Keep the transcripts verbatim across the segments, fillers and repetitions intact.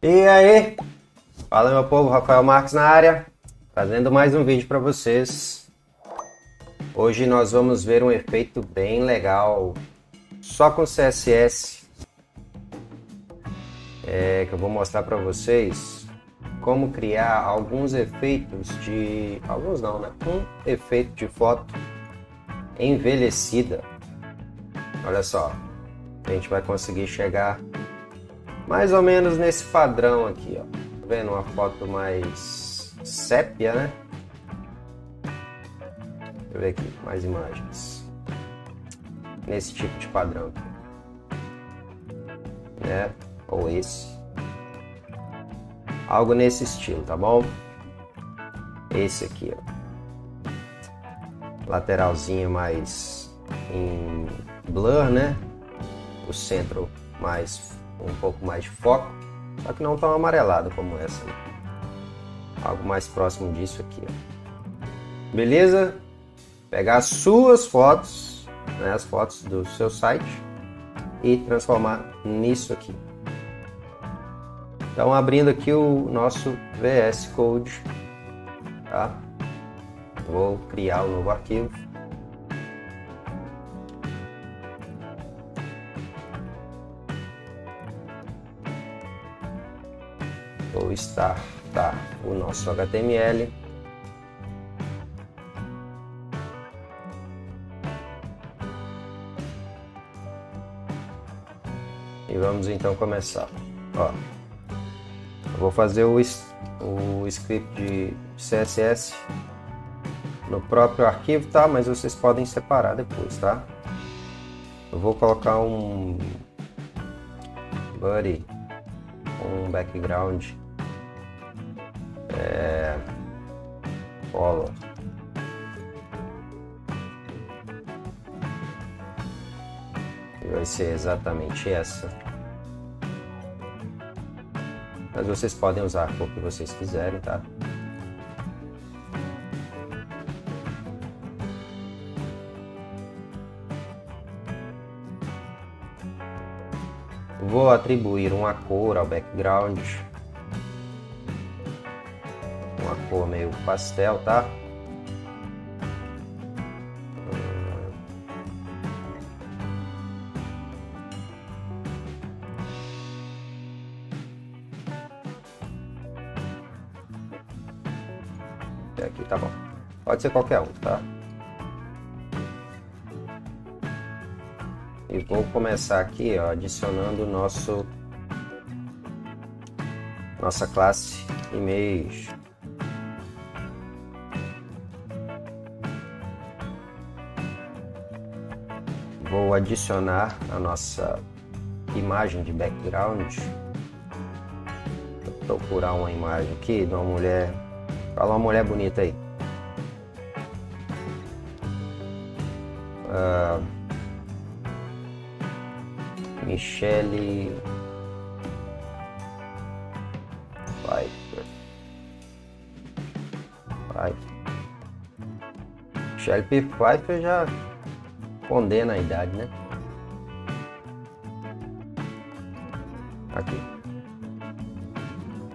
E aí, fala meu povo, Rafael Marques na área, fazendo mais um vídeo para vocês. Hoje nós vamos ver um efeito bem legal, só com C S S, é, que eu vou mostrar para vocês como criar alguns efeitos de... alguns não, né? Um efeito de foto envelhecida. Olha só, a gente vai conseguir chegar mais ou menos nesse padrão aqui, ó. Tá vendo? Uma foto mais sépia, né? Deixa eu ver aqui, mais imagens. Nesse tipo de padrão aqui, né? Ou esse. Algo nesse estilo, tá bom? Esse aqui, ó. Lateralzinho mais em blur, né? O centro mais... um pouco mais de foco, só que não tão amarelado como essa, né? Algo mais próximo disso aqui, ó. Beleza? Pegar as suas fotos, né, as fotos do seu site e transformar nisso aqui. Então, abrindo aqui o nosso V S Code, tá? Vou criar um novo arquivo. Vou startar o nosso H T M L. E vamos então começar. Ó, eu vou fazer o, o script de C S S no próprio arquivo, tá? Mas vocês podem separar depois, tá? Eu vou colocar um body, um background. É... Color. Vai ser exatamente essa. Mas vocês podem usar a cor que vocês quiserem, tá? Vou atribuir uma cor ao background. Cor meio pastel, tá? Até aqui tá bom. Pode ser qualquer um, tá? E vou começar aqui, ó, adicionando o nosso nossa classe Image. Vou adicionar a nossa imagem de background. Vou procurar uma imagem aqui de uma mulher. Fala uma mulher bonita aí. Uh, Michelle Pfeiffer. Pfeiffer. Michelle Pfeiffer já condena a idade, né? Aqui.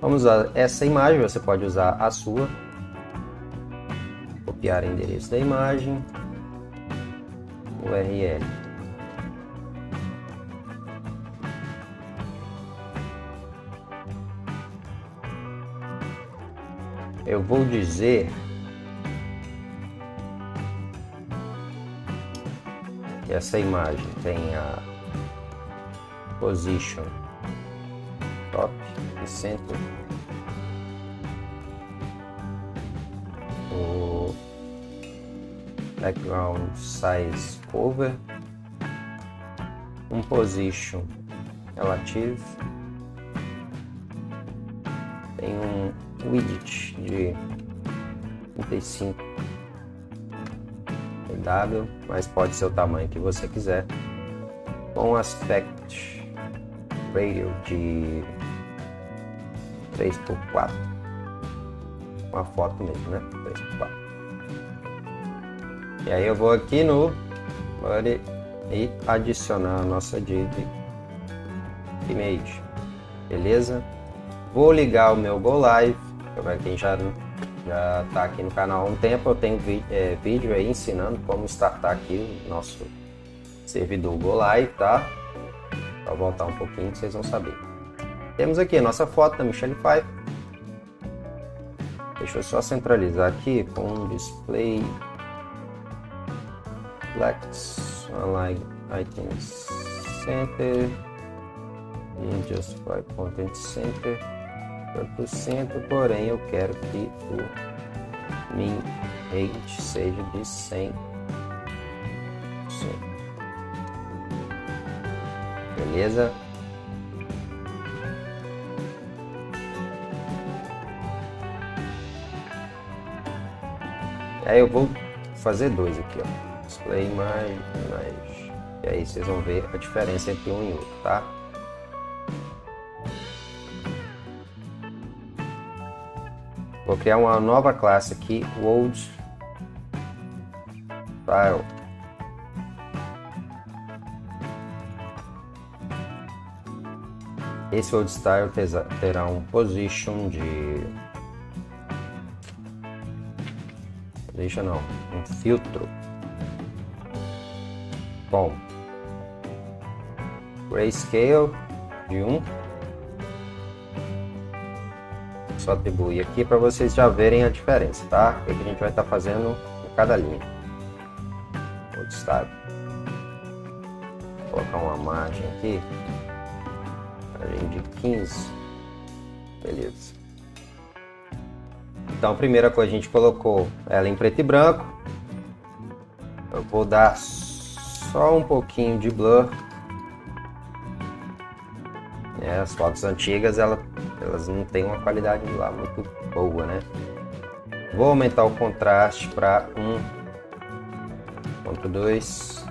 Vamos usar essa imagem, você pode usar a sua. Copiar o endereço da imagem. U R L. Eu vou dizer... essa imagem tem a position top e center, o background size cover, um position relative, tem um width de trinta e cinco. Mas pode ser o tamanho que você quiser, com aspect ratio de três por quatro, uma foto mesmo, né? três por quatro. E aí eu vou aqui no body e adicionar a nossa div image, beleza? Vou ligar o meu Go Live, para quem já já está aqui no canal há um tempo, eu tenho é, vídeo aí ensinando como startar aqui o nosso servidor Go Live, tá? Só voltar um pouquinho que vocês vão saber. Temos aqui a nossa foto da Michelle Pfeiffer. Deixa eu só centralizar aqui com um display flex online items center e justify content center para cento, porém eu quero que o min age seja de cem por cento. Beleza? Aí eu vou fazer dois aqui, ó. Display mais, mais. E aí vocês vão ver a diferença entre um e outro, tá? Vou criar uma nova classe aqui, World File. Esse World Style terá um position de deixa não, um filtro. Bom, grayscale de um. Só atribuir aqui para vocês já verem a diferença, tá? O que a gente vai estar tá fazendo em cada linha. Vou destacar. Vou colocar uma margem aqui. Margem de quinze. Beleza. Então, a primeira coisa, a gente colocou ela em preto e branco. Eu vou dar só um pouquinho de blur. É, as fotos antigas, ela, elas não têm uma qualidade lá muito boa, né? Vou aumentar o contraste para um ponto dois.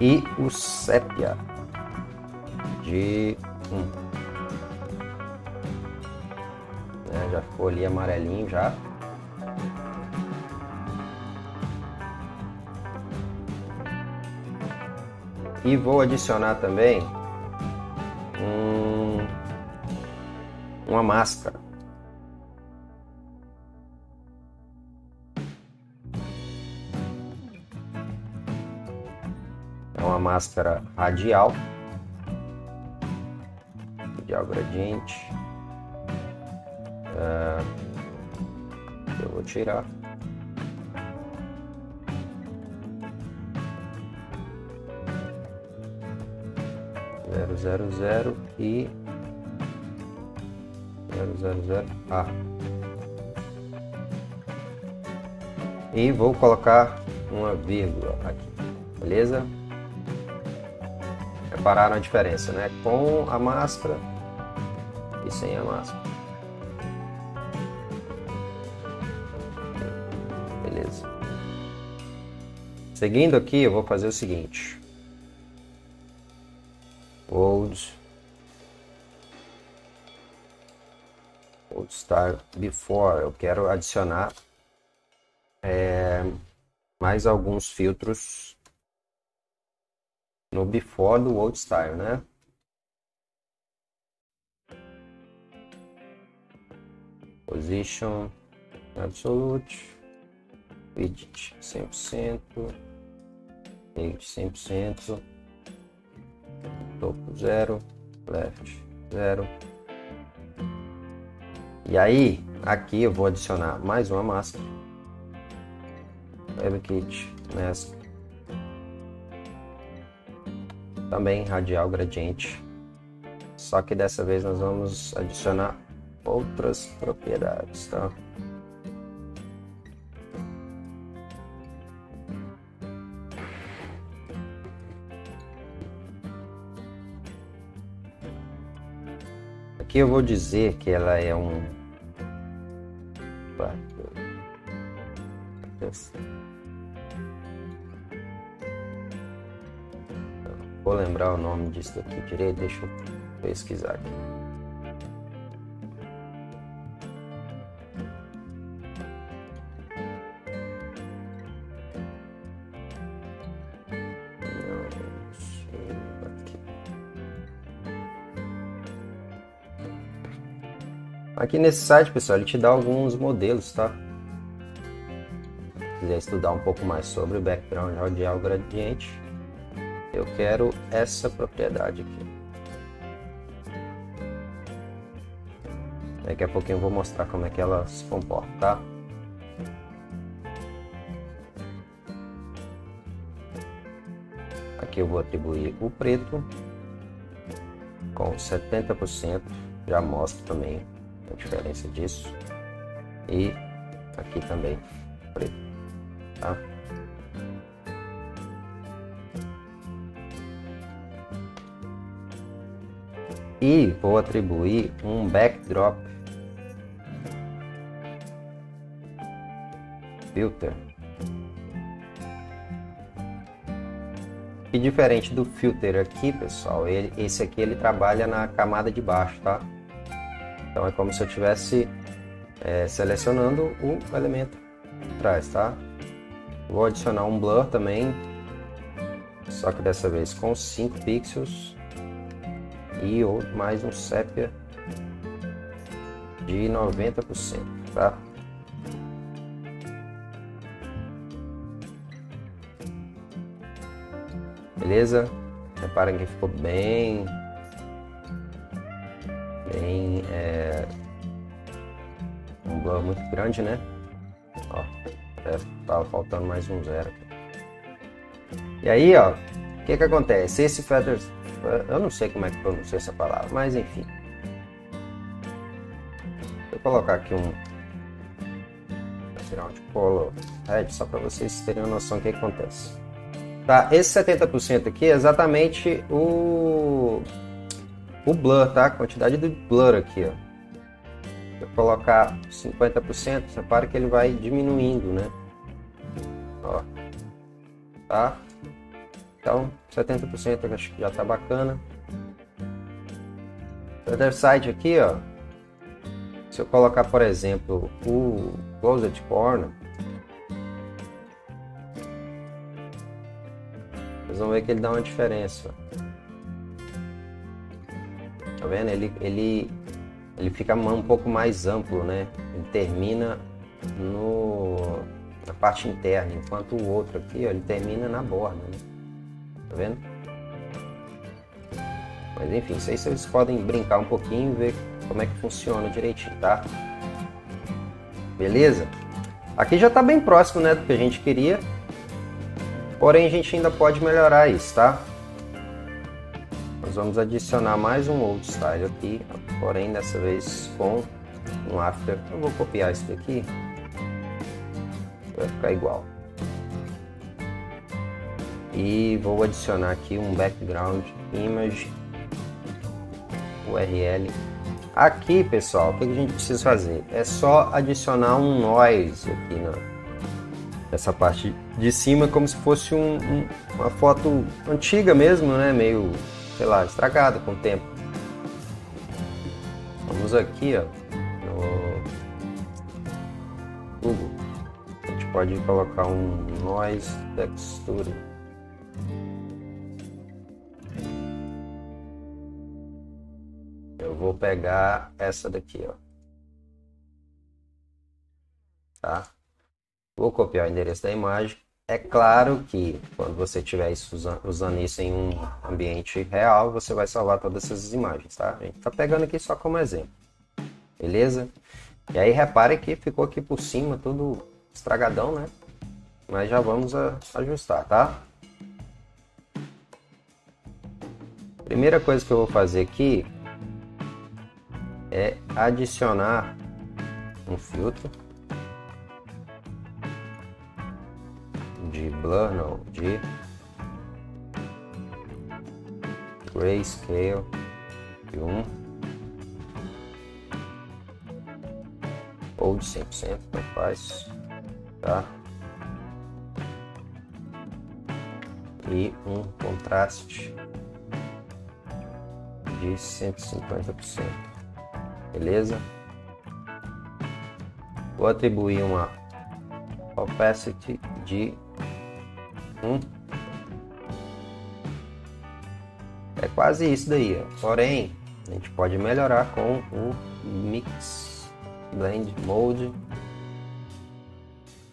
E o sépia de um. Já ficou ali amarelinho já. E vou adicionar também um, uma máscara. É uma máscara radial. Radial gradiente. Eu vou tirar. zero zero zero e zero zero zero A. E vou colocar uma vírgula aqui. Beleza? Repararam a diferença, né? Com a máscara e sem a máscara. Seguindo aqui, eu vou fazer o seguinte. Old, old style before. Eu quero adicionar é, mais alguns filtros no before do old style, né? Position absolute, width cem por cento. cem por cento, topo zero, left zero. E aí, aqui eu vou adicionar mais uma máscara. WebKit, mask. Também radial gradiente. Só que dessa vez nós vamos adicionar outras propriedades, tá? Aqui eu vou dizer que ela é um vou lembrar o nome disso aqui direito, deixa eu pesquisar aqui. Não sei aqui. Aqui nesse site, pessoal, ele te dá alguns modelos, tá? Se quiser estudar um pouco mais sobre o background radial gradiente, eu quero essa propriedade aqui. Daqui a pouquinho eu vou mostrar como é que ela se comporta, tá? Aqui eu vou atribuir o preto com setenta por cento, já mostro também a diferença disso, e aqui também preto, tá? E vou atribuir um backdrop filter, e diferente do filter aqui, pessoal, ele, esse aqui ele trabalha na camada de baixo, tá? Então é como se eu estivesse é, selecionando o elemento atrás, tá? Vou adicionar um blur também, só que dessa vez com cinco pixels e ou mais um sépia de noventa por cento, tá? Beleza? Reparem que ficou bem bem é, um blur muito grande, né? Ó, tava faltando mais um zero aqui. E aí, ó, o que que acontece? Esse feathers, eu não sei como é que pronuncia essa palavra, mas enfim, vou colocar aqui um background color red só para vocês terem uma noção do que, que acontece, tá? Esse setenta por cento aqui é exatamente o o blur, tá? A quantidade do blur aqui, ó. Vou colocar cinquenta por cento, repara que ele vai diminuindo, né? Ó, tá? Então, setenta por cento eu acho que já está bacana. Other side aqui, ó. Se eu colocar, por exemplo, o Closet Corner, vocês vão ver que ele dá uma diferença. Tá vendo? Ele, ele, ele fica um pouco mais amplo, né? Ele termina no, na parte interna, enquanto o outro aqui, ó, ele termina na borda, né? Tá vendo? Mas enfim, isso aí vocês podem brincar um pouquinho e ver como é que funciona direitinho, tá? Beleza? Aqui já tá bem próximo, né, do que a gente queria. Porém, a gente ainda pode melhorar isso, tá? Nós vamos adicionar mais um old style aqui, porém dessa vez com um after. Eu vou copiar isso daqui, vai ficar igual. E vou adicionar aqui um background image U R L. Aqui, pessoal, o que a gente precisa fazer? É só adicionar um noise aqui na, nessa parte de cima, como se fosse um, um, uma foto antiga mesmo, né? Meio, sei lá, estragada com o tempo. Vamos aqui, ó, no Google. A gente pode colocar um noise texture. Vou pegar essa daqui, ó, tá? Vou copiar o endereço da imagem. É claro que quando você estiver usando, usando isso em um ambiente real, você vai salvar todas essas imagens, tá? A gente tá pegando aqui só como exemplo, beleza? E aí repare que ficou aqui por cima tudo estragadão, né? Mas já vamos a, ajustar, tá? Primeira coisa que eu vou fazer aqui é adicionar um filtro de blur, não, de grayscale de um ou de cem por cento, não faz, tá? E um contraste de cento e cinquenta por cento. Beleza? Vou atribuir uma opacity de um. É quase isso daí, ó. Porém, a gente pode melhorar com o mix, blend, mode,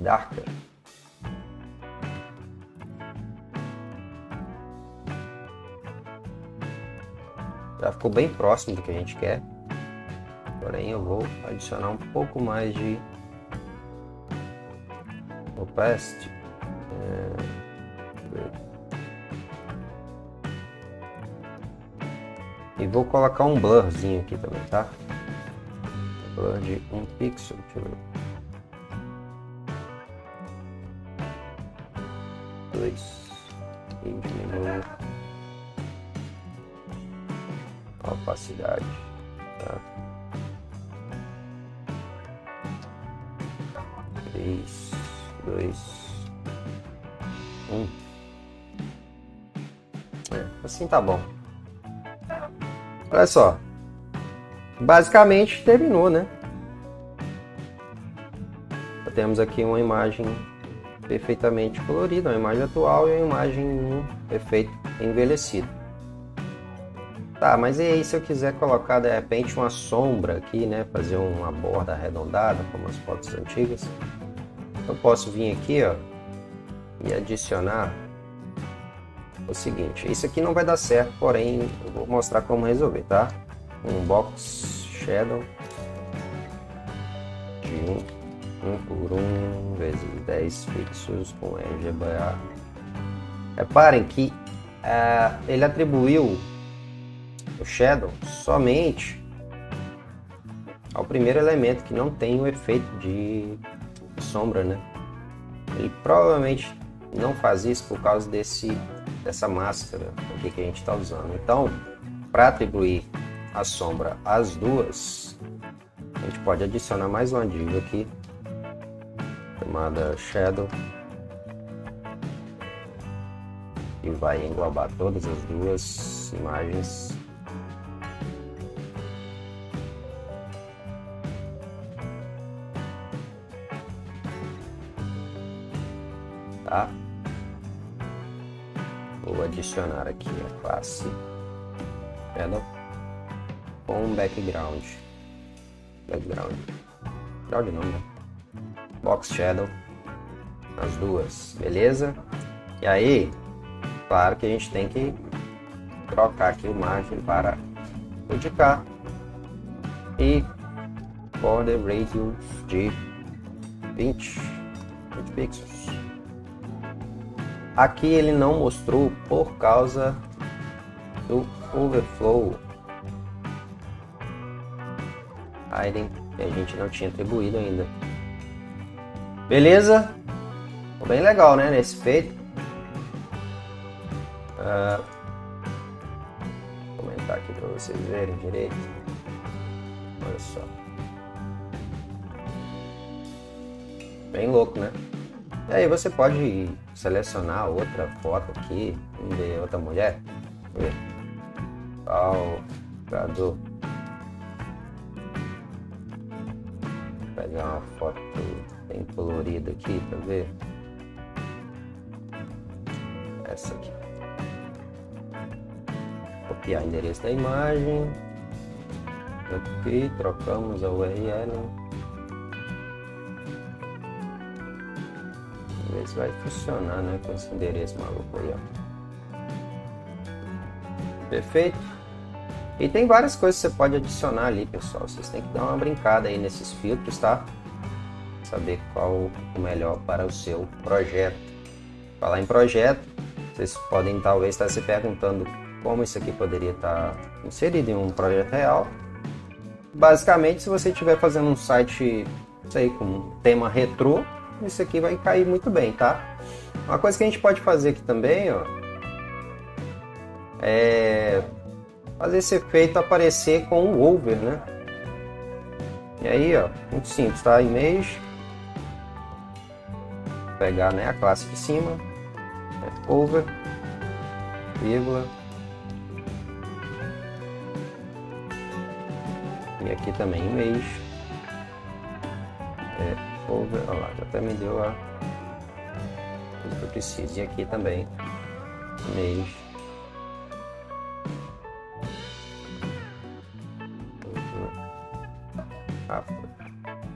darker. Já ficou bem próximo do que a gente quer, porém eu vou adicionar um pouco mais de opacity. E vou colocar um blurzinho aqui também, tá? Blur de um pixel, deixa eu ver. Dois. E diminui a opacidade, tá? Três, dois, um. É, assim tá bom. Olha só, basicamente terminou, né? Temos aqui uma imagem perfeitamente colorida, uma imagem atual e uma imagem em efeito envelhecido. Tá, mas e aí se eu quiser colocar de repente uma sombra aqui, né? Fazer uma borda arredondada, como as fotos antigas. Eu posso vir aqui, ó, e adicionar. O seguinte, isso aqui não vai dar certo, porém eu vou mostrar como resolver, tá? Um box shadow de um por um vezes dez pixels com R G B A. Reparem que uh, ele atribuiu o shadow somente ao primeiro elemento que não tem o efeito de sombra, né? Ele provavelmente não faz isso por causa desse dessa máscara aqui que a gente está usando. Então, para atribuir a sombra às duas, a gente pode adicionar mais uma div aqui chamada shadow, que vai englobar todas as duas imagens. Tá? Vou adicionar aqui a classe Shadow com background, background, background não, né? Box Shadow, as duas, beleza? E aí, claro que a gente tem que trocar aqui a margem para o de cá e border radius de vinte, vinte pixels. Aqui ele não mostrou por causa do overflow hiding que a gente não tinha atribuído ainda. Beleza? Ficou bem legal, né? Nesse feito. Uh, vou comentar aqui para vocês verem direito. Olha só. Bem louco, né? E aí você pode selecionar outra foto aqui de outra mulher. Salvador. Vou pegar uma foto bem colorida aqui, pra ver. Essa aqui. Copiar o endereço da imagem. Aqui, trocamos a U R L. Vai funcionar, né, com esse endereço maluco aí, ó. Perfeito. E tem várias coisas que você pode adicionar ali, pessoal. Vocês têm que dar uma brincada aí nesses filtros, tá? Saber qual o melhor para o seu projeto. Falar em projeto, vocês podem talvez estar se perguntando como isso aqui poderia estar inserido em um projeto real. Basicamente, se você estiver fazendo um site, sei, com um tema retrô, isso aqui vai cair muito bem, tá? Uma coisa que a gente pode fazer aqui também, ó, é fazer esse efeito aparecer com o over, né? E aí, ó, muito simples, tá? Image, vou pegar, né, a classe de cima, é over, vírgula, e aqui também image, é over, olha lá, já até me deu a tudo que eu preciso. E aqui também image capa,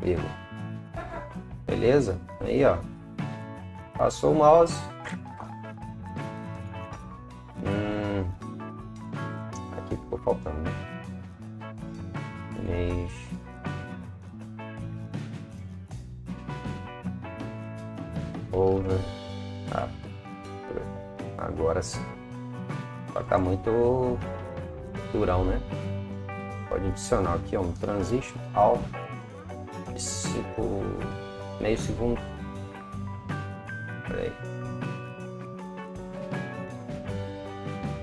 vírgula. Beleza? Aí, ó. Passou o mouse. Hum. Aqui ficou faltando, né? Deixa. Over. Ah. Agora sim. Só tá muito durão, né? Pode adicionar aqui, ó, um transition alt meio segundo. Peraí.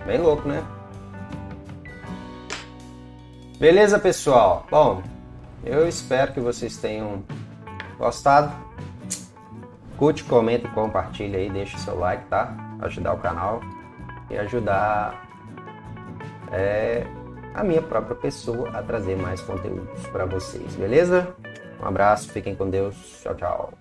Bem louco, né? Beleza, pessoal? Bom, eu espero que vocês tenham gostado. Curte, comenta e compartilha aí, deixa seu like, tá? Ajudar o canal e ajudar é, a minha própria pessoa a trazer mais conteúdos para vocês, beleza? Um abraço, fiquem com Deus, tchau, tchau.